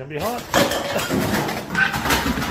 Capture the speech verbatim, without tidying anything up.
It's gonna be hot.